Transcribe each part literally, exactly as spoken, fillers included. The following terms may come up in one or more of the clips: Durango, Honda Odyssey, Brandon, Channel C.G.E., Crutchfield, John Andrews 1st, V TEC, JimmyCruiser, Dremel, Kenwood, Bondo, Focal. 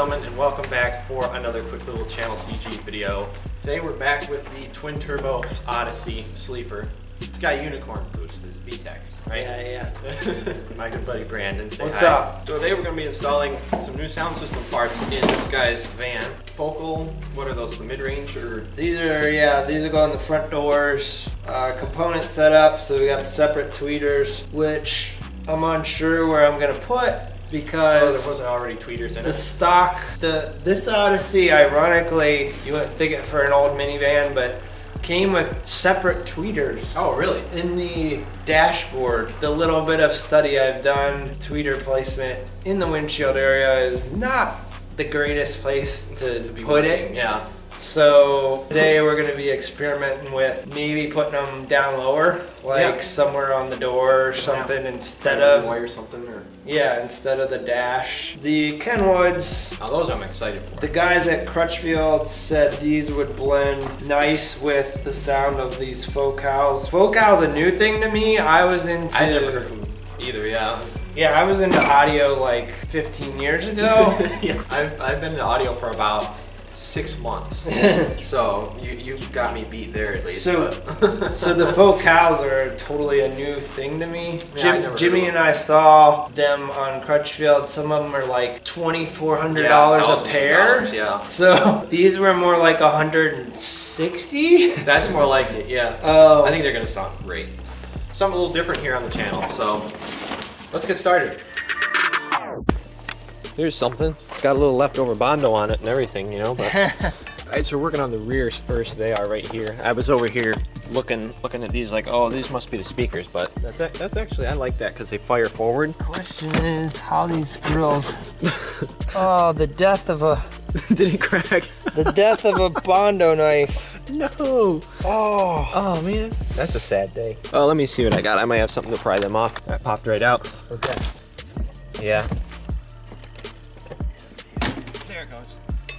Gilman, and welcome back for another quick little Channel C G video. Today we're back with the twin turbo Odyssey sleeper. It's got unicorn boost, this is V TEC, right? Yeah, yeah. My good buddy Brandon, say What's hi. up? So today we're going to be installing some new sound system parts in this guy's van. Focal, what are those, the mid-range or? These are, yeah, these are going the front doors. Uh, component setup, so we got the separate tweeters, which I'm unsure where I'm going to put. Because oh, there wasn't already tweeters in the it. stock, the this Odyssey, ironically, you wouldn't think it for an old minivan, but came with separate tweeters. Oh, really? In the dashboard, the little bit of study I've done, tweeter placement in the windshield area is not the greatest place to, to be put working. it. Yeah. So today we're going to be experimenting with maybe putting them down lower, like yeah. somewhere on the door or something, yeah. instead of wire something or yeah, instead of the dash. The Kenwoods. Oh, those I'm excited for. The guys at Crutchfield said these would blend nice with the sound of these Focals. Focal's a new thing to me. I was into. I never heard them either. Yeah. Yeah, I was into audio like fifteen years ago. yeah. I've I've been into audio for about. Six months, so you, you've got me beat there at least. So, so the Focals are totally a new thing to me. Jim, yeah, Jimmy and I saw them on Crutchfield. Some of them are like twenty-four hundred dollars yeah, a pair. Yeah. So these were more like one hundred sixty dollars. That's more like it. Yeah. Oh. I think they're gonna sound great. Something a little different here on the channel. So let's get started. There's something. It's got a little leftover Bondo on it and everything, you know. But all right, so we're working on the rears first. They are right here. I was over here looking, looking at these like, oh, these must be the speakers. But that's that's actually I like that because they fire forward. Question is how these grills. oh, the death of a. Did it crack? the death of a Bondo knife. No. Oh. Oh man, that's a sad day. Oh, let me see what I got. I might have something to pry them off. That popped right out. Okay. Yeah. There it goes. I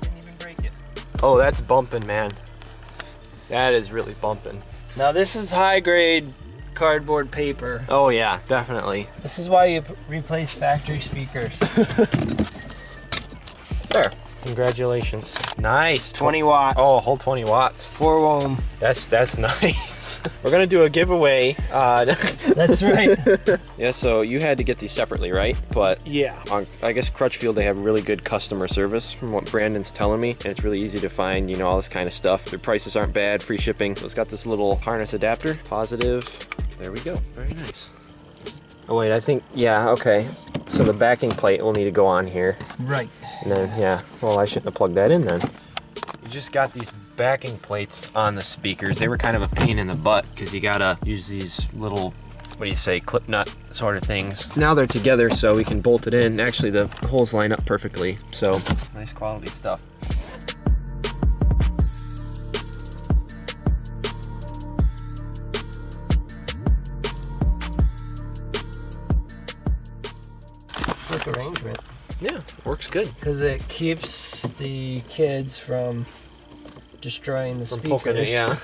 didn't even break it. Oh, that's bumping, man. That is really bumping. Now this is high grade cardboard paper. Oh yeah, definitely. This is why you replace factory speakers. there. Congratulations. Nice. twenty watt. Oh, a whole twenty watts. four ohm. That's that's nice. We're gonna do a giveaway. Uh, that's right. yeah. So you had to get these separately, right? But yeah. On, I guess Crutchfield they have really good customer service, from what Brandon's telling me, and it's really easy to find. You know all this kind of stuff. Their prices aren't bad. Free shipping. So it's got this little harness adapter. Positive. There we go. Very nice. Oh wait, I think yeah. Okay. So the backing plate will need to go on here. Right. And then, yeah, well, I shouldn't have plugged that in then. You just got these backing plates on the speakers. They were kind of a pain in the butt because you gotta use these little, what do you say, clip nut sort of things. Now they're together so we can bolt it in. Actually, the holes line up perfectly, so nice quality stuff. Slick arrangement. Yeah, works good. Because it keeps the kids from destroying the from speakers. It, yeah.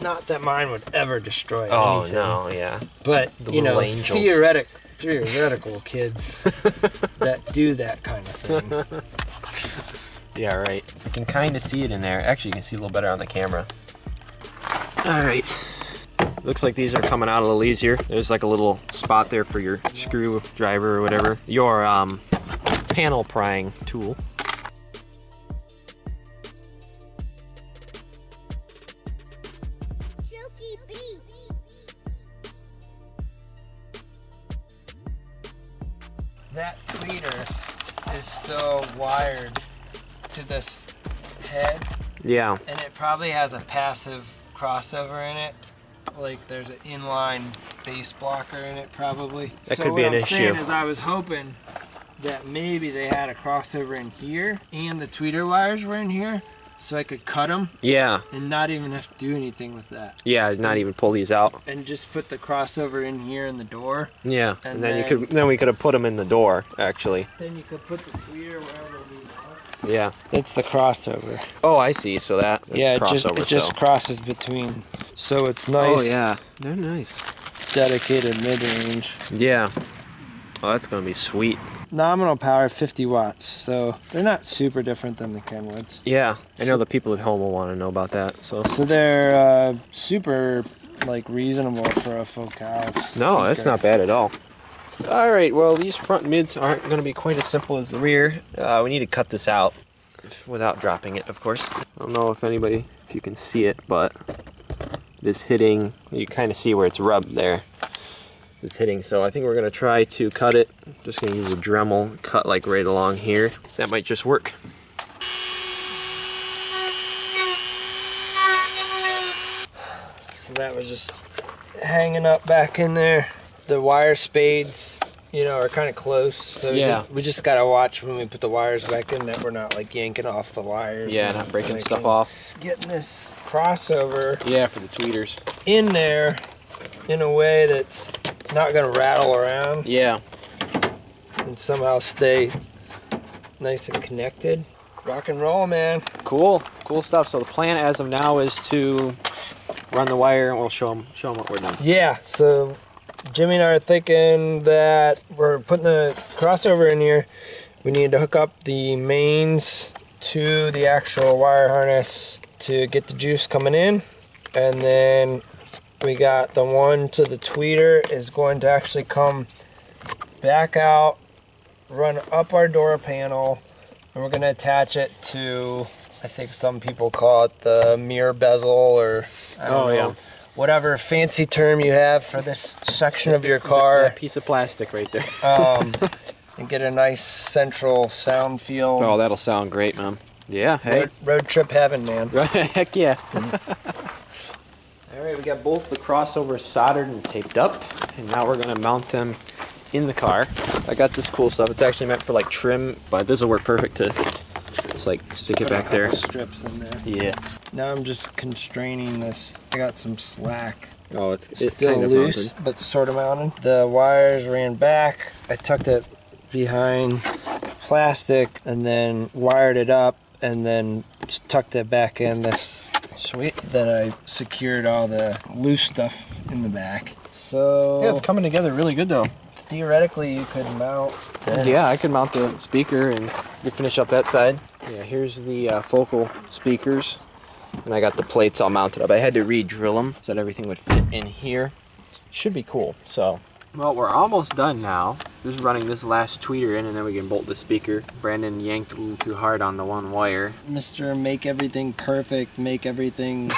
Not that mine would ever destroy oh, anything. Oh, no, yeah. But, the you know, angels. theoretic, theoretical kids that do that kind of thing. yeah, right. You can kind of see it in there. Actually, you can see a little better on the camera. All right. Looks like these are coming out a little easier. There's like a little spot there for your screwdriver or whatever. Your, um... panel prying tool. That tweeter is still wired to this head. Yeah. And it probably has a passive crossover in it. Like there's an inline bass blocker in it probably. That could be an issue. So what I'm saying is I was hoping that maybe they had a crossover in here and the tweeter wires were in here so I could cut them. Yeah. And not even have to do anything with that. Yeah, not even pull these out. And just put the crossover in here in the door. Yeah, and, and then, then you could, then we could have put them in the door, actually. Then you could put the tweeter wherever we want. Yeah. It's the crossover. Oh, I see, so that is yeah, it crossover. Yeah, it just so. crosses between, so it's nice. Oh yeah, they're nice. Dedicated mid-range. Yeah, oh that's gonna be sweet. nominal power of fifty watts, so they're not super different than the Kenwoods. Yeah, I know the people at home will want to know about that. So, so they're uh, super like reasonable for a Focal. No, that's not bad at all. All right, well, these front mids aren't going to be quite as simple as the rear. Uh, we need to cut this out without dropping it, of course. I don't know if anybody, if you can see it, but this hitting, you kind of see where it's rubbed there. It's hitting, so I think we're going to try to cut it. I'm just going to use a Dremel, cut like right along here. That might just work. So that was just hanging up back in there. The wire spades, you know, are kind of close, so yeah. we, just, we just gotta watch when we put the wires back in that we're not like yanking off the wires. Yeah, not breaking stuff off. Getting this crossover. Yeah, for the tweeters. In there, in a way that's not gonna rattle around. Yeah. And somehow stay nice and connected. Rock and roll, man. Cool, cool stuff. So the plan as of now is to run the wire, and we'll show them, show them what we're doing. Yeah. So Jimmy and I are thinking that we're putting the crossover in here. We need to hook up the mains to the actual wire harness to get the juice coming in. And then we got the one to the tweeter is going to actually come back out, run up our door panel, and we're going to attach it to, I think some people call it the mirror bezel, or I don't oh, know. Yeah. Whatever fancy term you have for this section of your car. That piece of plastic right there. um, and get a nice central sound feel. Oh, that'll sound great, man. Yeah, hey. Road, road trip heaven, man. Heck yeah. Mm-hmm. All right, we got both the crossovers soldered and taped up, and now we're going to mount them in the car. I got this cool stuff. It's actually meant for, like, trim, but this will work perfect to just, like, stick it back there. Strips in there. Yeah. Now I'm just constraining this. I got some slack. Oh, it's, it's still kind of loose, mounted. But sort of mounted. The wires ran back. I tucked it behind plastic and then wired it up and then just tucked it back in this. Sweet. Then I secured all the loose stuff in the back. So yeah, it's coming together really good though. Theoretically, you could mount this. Yeah, I could mount the speaker and you finish up that side. Yeah, here's the uh, Focal speakers. And I got the plates all mounted up. I had to re-drill them so that everything would fit in here. Should be cool. So, well, we're almost done now. Just running this last tweeter in, and then we can bolt the speaker. Brandon yanked a little too hard on the one wire. Mister Make Everything Perfect, make everything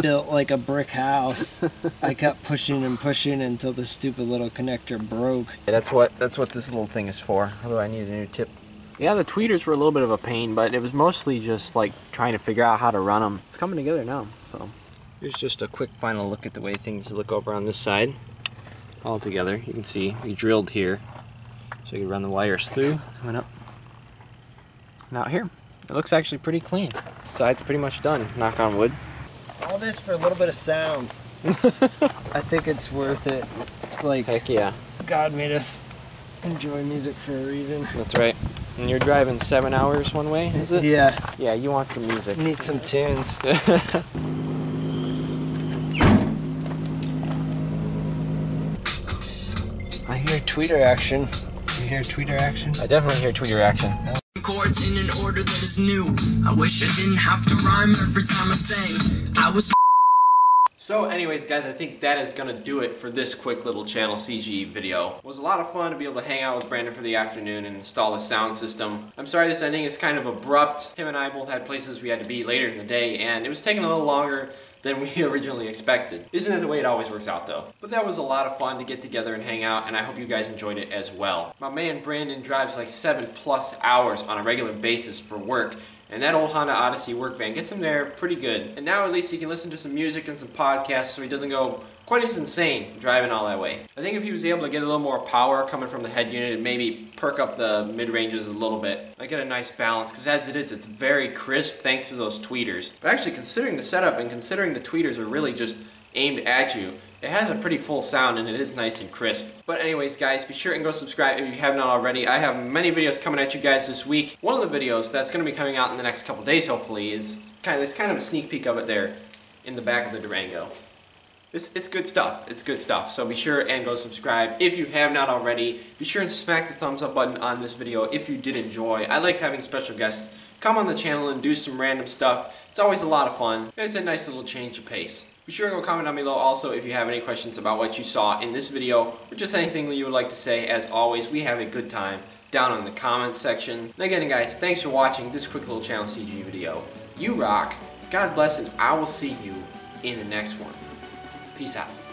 built like a brick house. I kept pushing and pushing until the stupid little connector broke. Yeah, that's what that's what this little thing is for. Although I need a new tip. Yeah, the tweeters were a little bit of a pain, but it was mostly just like trying to figure out how to run them. It's coming together now, so. Here's just a quick final look at the way things look over on this side. All together, you can see we drilled here. So you can run the wires through, coming up, and out here. It looks actually pretty clean. Side's pretty much done, knock on wood. All this for a little bit of sound. I think it's worth it. Like, heck yeah. God made us enjoy music for a reason. That's right. And you're driving seven hours one way, is it? Yeah. Yeah, you want some music. Need some tunes. I hear tweeter action. You hear tweeter action? I definitely hear tweeter action. Chords in an order that is new. I wish I didn't have to rhyme every time I sang. I was. So anyways, guys, I think that is going to do it for this quick little Channel C G video. It was a lot of fun to be able to hang out with Brandon for the afternoon and install the sound system. I'm sorry this ending is kind of abrupt. Him and I both had places we had to be later in the day, and it was taking a little longer than we originally expected. Isn't it the way it always works out though? But that was a lot of fun to get together and hang out, and I hope you guys enjoyed it as well. My man Brandon drives like seven plus hours on a regular basis for work, and that old Honda Odyssey work van gets him there pretty good. And now at least he can listen to some music and some podcasts so he doesn't go quite as insane driving all that way. I think if he was able to get a little more power coming from the head unit and maybe perk up the mid-ranges a little bit, I get a nice balance, because as it is, it's very crisp thanks to those tweeters. But actually considering the setup and considering the tweeters are really just aimed at you, it has a pretty full sound and it is nice and crisp. But anyways, guys, be sure and go subscribe if you haven't already. I have many videos coming at you guys this week. One of the videos that's going to be coming out in the next couple days, hopefully, is kind of, it's kind of a sneak peek of it there in the back of the Durango. It's, it's good stuff. It's good stuff. So be sure and go subscribe if you have not already. Be sure and smack the thumbs up button on this video if you did enjoy. I like having special guests come on the channel and do some random stuff. It's always a lot of fun. It's a nice little change of pace. Be sure and go comment down below also if you have any questions about what you saw in this video or just anything that you would like to say. As always, we have a good time down in the comments section. And again, guys, thanks for watching this quick little channel C G video. You rock. God bless, and I will see you in the next one. Peace out.